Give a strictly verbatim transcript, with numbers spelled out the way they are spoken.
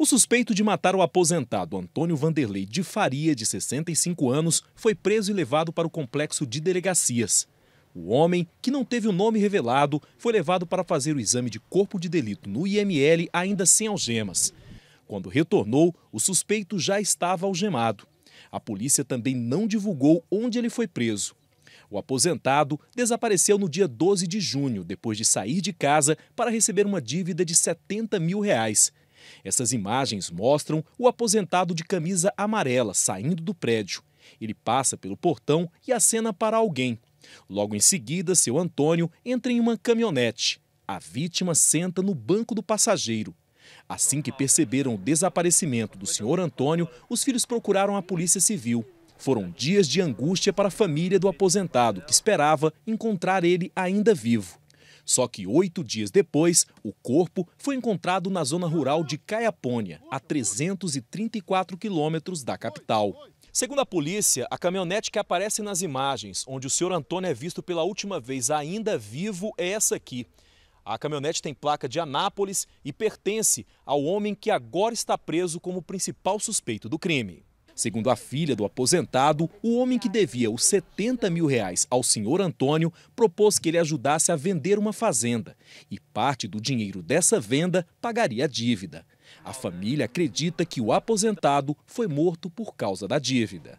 O suspeito de matar o aposentado Antônio Vanderlei de Faria, de sessenta e cinco anos, foi preso e levado para o complexo de delegacias. O homem, que não teve o nome revelado, foi levado para fazer o exame de corpo de delito no I M L, ainda sem algemas. Quando retornou, o suspeito já estava algemado. A polícia também não divulgou onde ele foi preso. O aposentado desapareceu no dia doze de junho, depois de sair de casa para receber uma dívida de setenta mil reais. Essas imagens mostram o aposentado de camisa amarela saindo do prédio. Ele passa pelo portão e acena para alguém. Logo em seguida, seu Antônio entra em uma caminhonete. A vítima senta no banco do passageiro. Assim que perceberam o desaparecimento do senhor Antônio, os filhos procuraram a Polícia Civil. Foram dias de angústia para a família do aposentado, que esperava encontrar ele ainda vivo. Só que oito dias depois, o corpo foi encontrado na zona rural de Caiapônia, a trezentos e trinta e quatro quilômetros da capital. Segundo a polícia, a caminhonete que aparece nas imagens, onde o senhor Antônio é visto pela última vez ainda vivo, é essa aqui. A caminhonete tem placa de Anápolis e pertence ao homem que agora está preso como principal suspeito do crime. Segundo a filha do aposentado, o homem que devia os setenta mil reais ao senhor Antônio propôs que ele ajudasse a vender uma fazenda e parte do dinheiro dessa venda pagaria a dívida. A família acredita que o aposentado foi morto por causa da dívida.